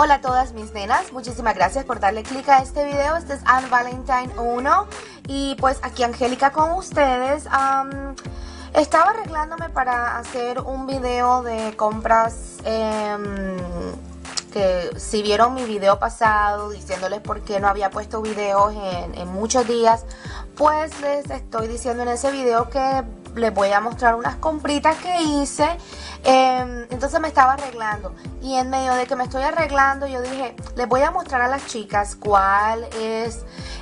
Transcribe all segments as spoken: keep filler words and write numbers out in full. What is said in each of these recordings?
Hola a todas mis nenas, muchísimas gracias por darle click a este video. Este es Ann Valentine uno y pues aquí Angélica con ustedes. um, Estaba arreglándome para hacer un video de compras, eh, que si vieron mi video pasado diciéndoles por qué no había puesto videos en, en muchos días, pues les estoy diciendo en ese video que les voy a mostrar unas compritas que hice. Eh, entonces me estaba arreglando y en medio de que me estoy arreglando yo dije, les voy a mostrar a las chicas cuál es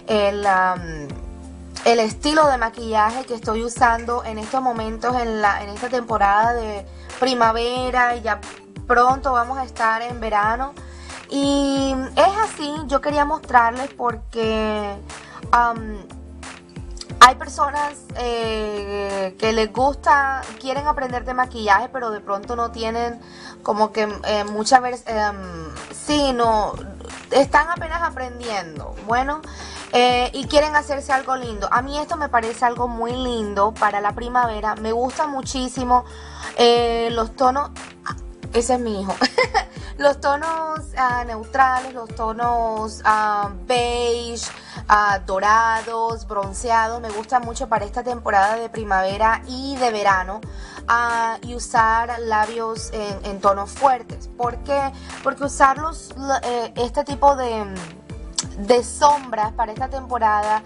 el, um, el estilo de maquillaje que estoy usando en estos momentos, en, la, en esta temporada de primavera, y ya pronto vamos a estar en verano. Y es así, yo quería mostrarles porque um, hay personas eh, que les gusta, quieren aprender de maquillaje, pero de pronto no tienen como que eh, mucha vers eh, sí, no, están apenas aprendiendo, bueno, eh, y quieren hacerse algo lindo. A mí esto me parece algo muy lindo para la primavera, me gusta muchísimo eh, los tonos, ese es mi hijo, los tonos uh, neutrales, los tonos uh, beige, Uh, dorados, bronceados, me gusta mucho para esta temporada de primavera y de verano, uh, y usar labios en, en tonos fuertes. ¿Por qué? Porque usar los, eh, este tipo de, de sombras para esta temporada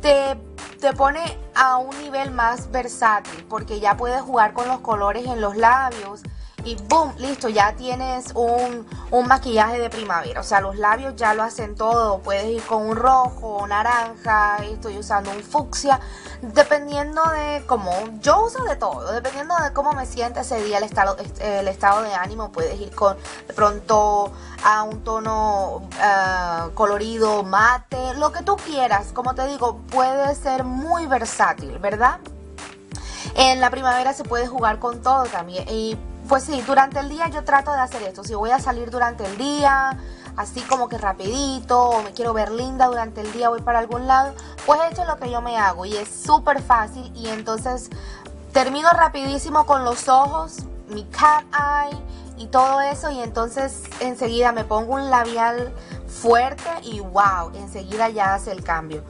te, te pone a un nivel más versátil, porque ya puedes jugar con los colores en los labios y boom, listo, ya tienes un, un maquillaje de primavera. O sea, los labios ya lo hacen todo, puedes ir con un rojo, naranja, estoy usando un fucsia, dependiendo de cómo, yo uso de todo, dependiendo de cómo me sienta ese día, el estado, el estado de ánimo. Puedes ir con, de pronto, a un tono uh, colorido, mate, lo que tú quieras. Como te digo, puede ser muy versátil, ¿verdad? En la primavera se puede jugar con todo también. Y pues sí, durante el día yo trato de hacer esto. Si voy a salir durante el día, así como que rapidito, o me quiero ver linda durante el día, voy para algún lado, pues esto es lo que yo me hago y es súper fácil. Y entonces termino rapidísimo con los ojos, mi cat eye y todo eso, y entonces enseguida me pongo un labial fuerte y wow, enseguida ya hace el cambio.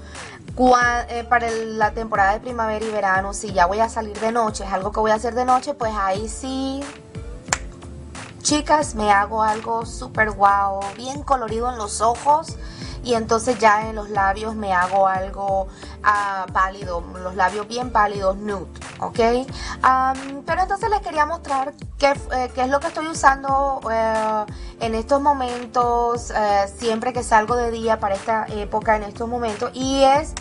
Cuando, eh, para el, la temporada de primavera y verano, si ya voy a salir de noche, es algo que voy a hacer de noche, pues ahí sí, chicas, me hago algo súper guau, bien colorido en los ojos, y entonces ya en los labios me hago algo uh, pálido, los labios bien pálidos, nude, ¿ok? Um, pero entonces les quería mostrar qué, eh, qué es lo que estoy usando eh, en estos momentos, eh, siempre que salgo de día para esta época, en estos momentos, y es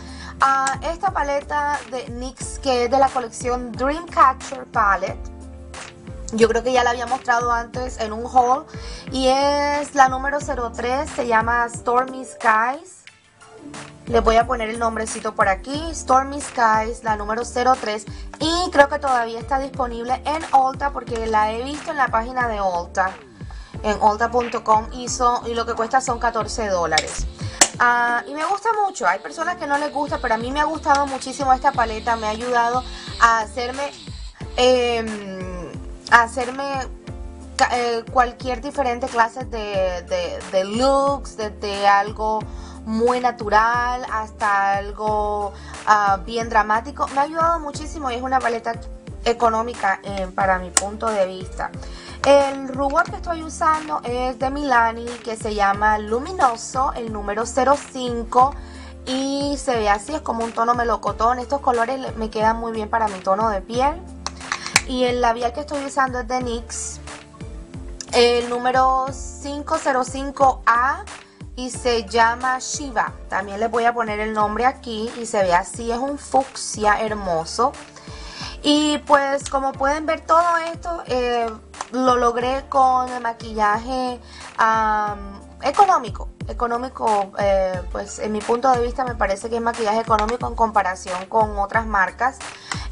uh, esta paleta de nix, que es de la colección Dreamcatcher Palette. Yo creo que ya la había mostrado antes en un haul, y es la número cero tres, se llama Stormy Skies. Les voy a poner el nombrecito por aquí, Stormy Skies, la número cero tres, y creo que todavía está disponible en Ulta, porque la he visto en la página de Ulta, en Ulta punto com, y, y lo que cuesta son catorce dólares. Uh, y me gusta mucho, hay personas que no les gusta, pero a mí me ha gustado muchísimo esta paleta, me ha ayudado a hacerme... Eh, hacerme eh, cualquier diferente clase de, de, de looks, desde algo muy natural hasta algo uh, bien dramático. Me ha ayudado muchísimo y es una paleta económica eh, para mi punto de vista. El rubor que estoy usando es de Milani, que se llama Luminoso, el número cero cinco, y se ve así, es como un tono melocotón. Estos colores me quedan muy bien para mi tono de piel. Y el labial que estoy usando es de nix, el número cinco cero cinco A, y se llama Shiva. También les voy a poner el nombre aquí y se ve así, es un fucsia hermoso. Y pues como pueden ver, todo esto eh, lo logré con el maquillaje um, económico. Económico, eh, pues en mi punto de vista me parece que es maquillaje económico en comparación con otras marcas.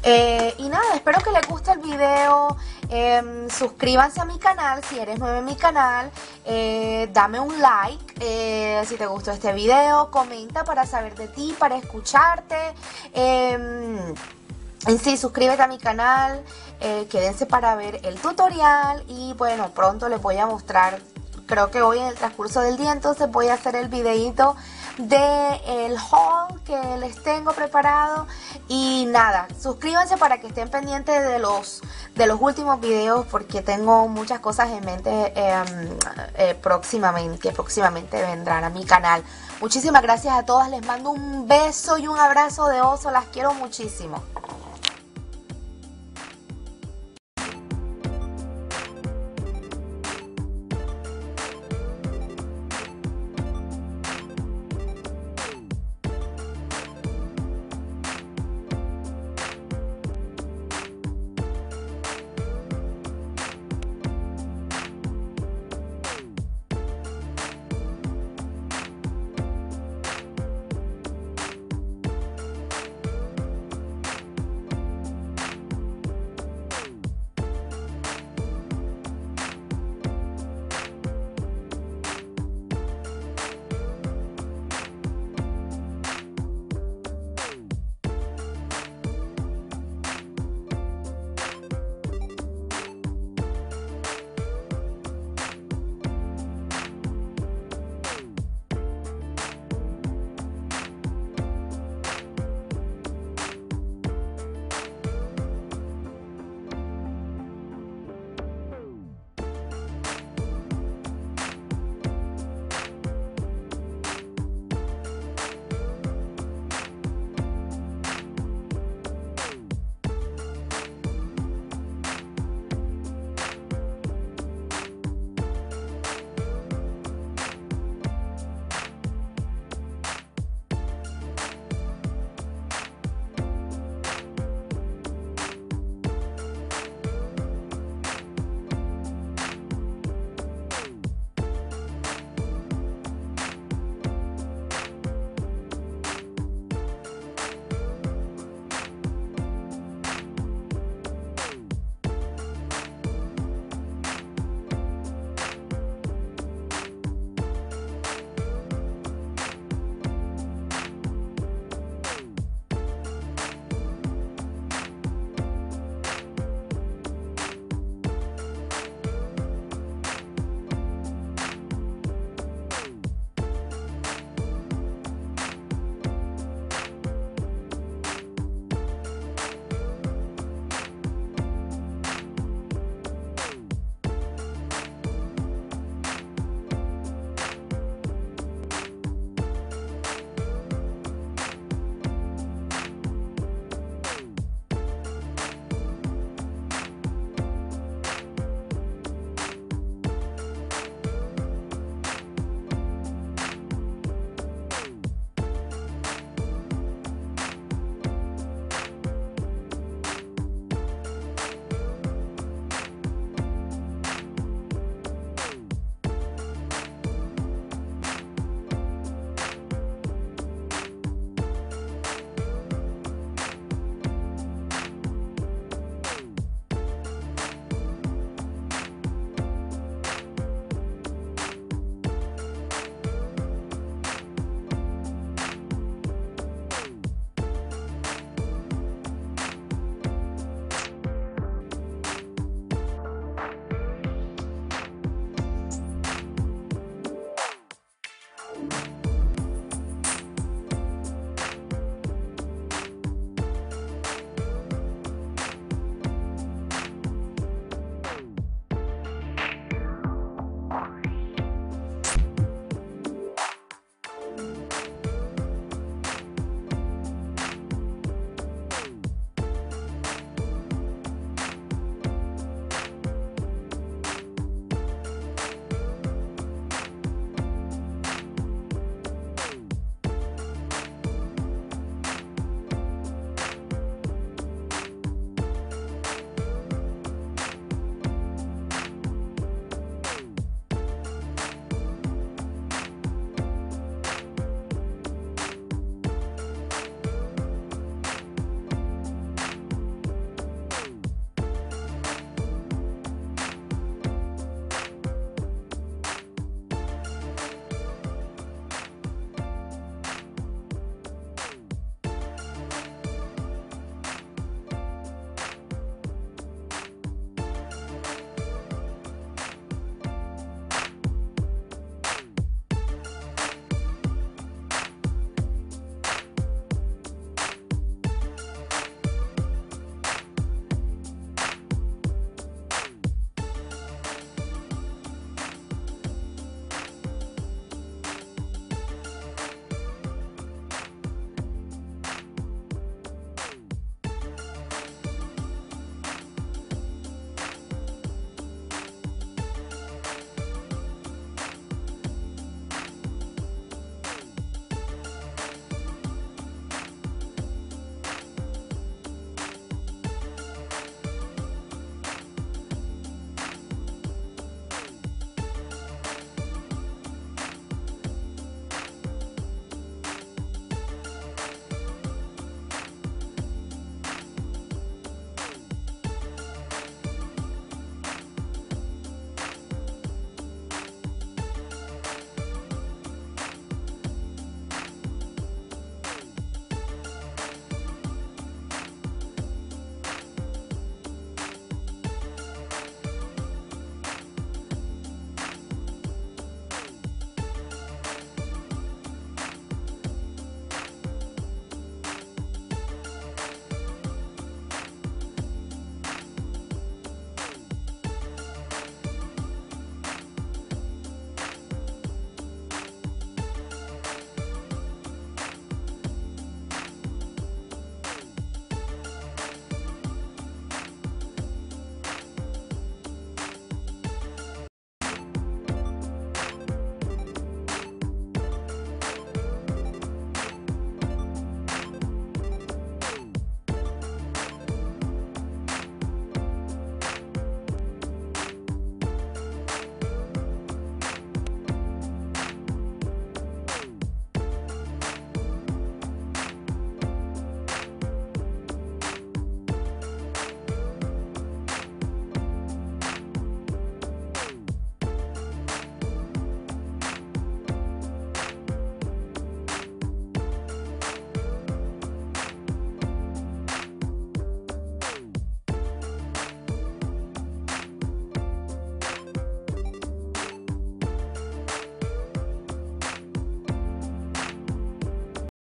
Eh, y nada, espero que les guste el video. Eh, suscríbanse a mi canal si eres nuevo en mi canal. Eh, dame un like eh, si te gustó este video. Comenta para saber de ti, para escucharte. Eh, Sí, suscríbete a mi canal. Eh, quédense para ver el tutorial. Y bueno, pronto les voy a mostrar creo que hoy en el transcurso del día, entonces voy a hacer el videito del haul que les tengo preparado. Y nada, suscríbanse para que estén pendientes de los, de los últimos videos, porque tengo muchas cosas en mente eh, eh, próximamente, que próximamente vendrán a mi canal. Muchísimas gracias a todas, les mando un beso y un abrazo de oso, las quiero muchísimo.